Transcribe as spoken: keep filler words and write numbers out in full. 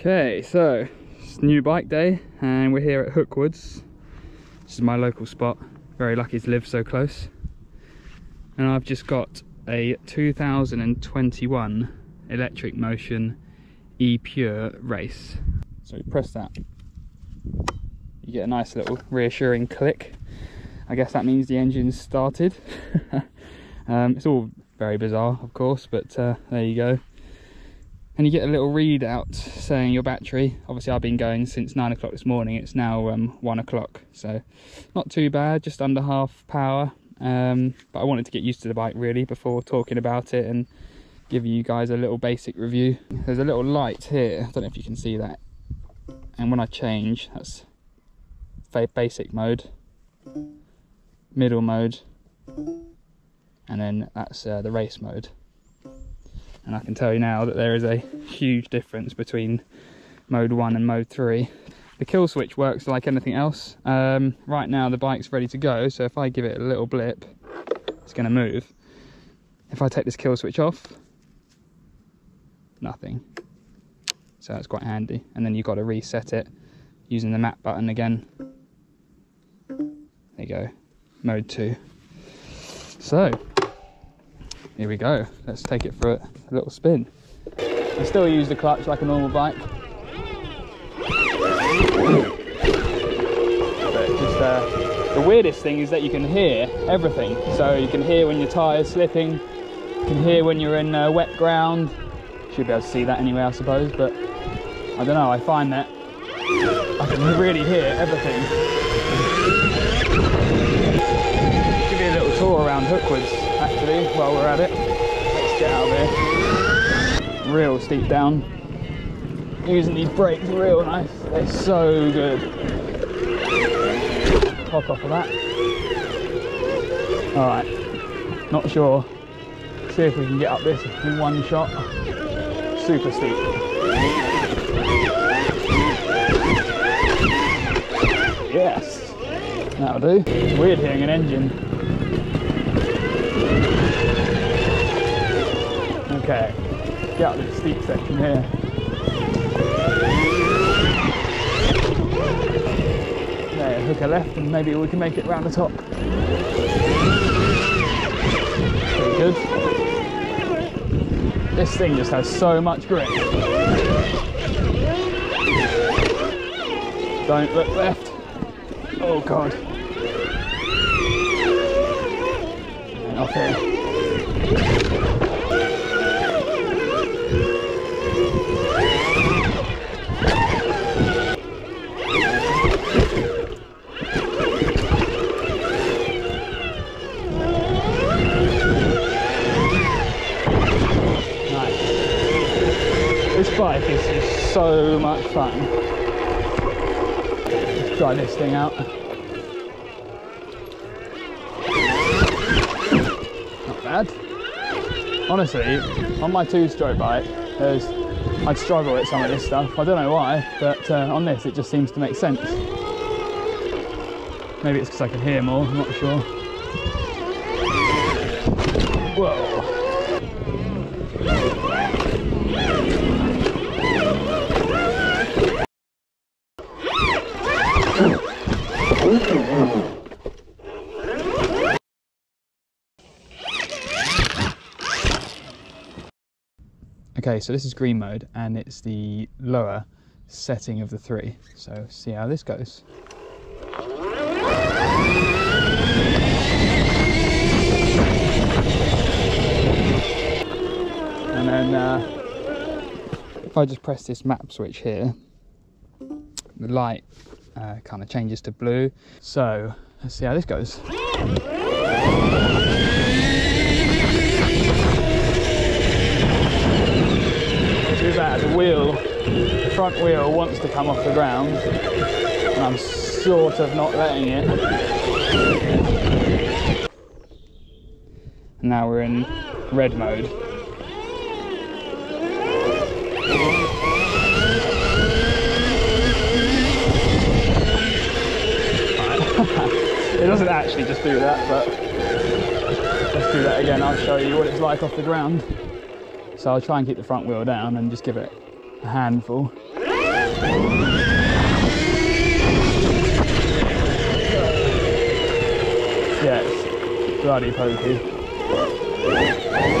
Okay, so it's new bike day and we're here at Hookwoods. This is my local spot. Very lucky to live so close. And I've just got a two thousand twenty-one Electric Motion ePure race. So you press that, you get a nice little reassuring click. I guess that means the engine's started. um, it's all very bizarre, of course, but uh, there you go. And you get a little readout saying your battery. Obviously I've been going since nine o'clock this morning. It's now um, one o'clock, so not too bad, just under half power. Um, but I wanted to get used to the bike really before talking about it and give you guys a little basic review. There's a little light here, I don't know if you can see that. And when I change, that's basic mode, middle mode, and then that's uh, the race mode. And I can tell you now that there is a huge difference between mode one and mode three. The kill switch works like anything else. Um, right now the bike's ready to go, so if I give it a little blip, it's going to move. If I take this kill switch off, nothing. So that's quite handy. And then you've got to reset it using the map button again. There you go, mode two. So here we go, let's take it for a little spin. I still use the clutch like a normal bike, but just uh, the weirdest thing is that you can hear everything. So you can hear when your tyre's slipping, you can hear when you're in uh, wet ground. Should be able to see that anyway, I suppose, but I don't know, I find that I can really hear everything. I'll give you a little tour around Hookwoods. Actually, while we're at it, let's get out of here. Real steep down. Using these brakes real nice. They're so good. Pop off of that. Alright, not sure. See if we can get up this in one shot. Super steep. Yes, that'll do. It's weird hearing an engine. Okay, get out of the steep section here. Okay, hook a left and maybe we can make it round the top. Pretty good. This thing just has so much grip. Don't look left. Oh god. And off here. Bike is just so much fun. Let's try this thing out. Not bad. Honestly, on my two-stroke bike, there's, I'd struggle at some of this stuff. I don't know why, but uh, on this it just seems to make sense. Maybe it's because I can hear more, I'm not sure. Whoa. Okay, so this is green mode and it's the lower setting of the three. So see how this goes. And then uh, if I just press this map switch here, the light uh, kind of changes to blue. So let's see how this goes. That the wheel, the front wheel wants to come off the ground and I'm sort of not letting it. And now we're in red mode. It doesn't actually just do that, but let's do that again. I'll show you what it's like off the ground. So I'll try and keep the front wheel down and just give it a handful. Yes, bloody pokey.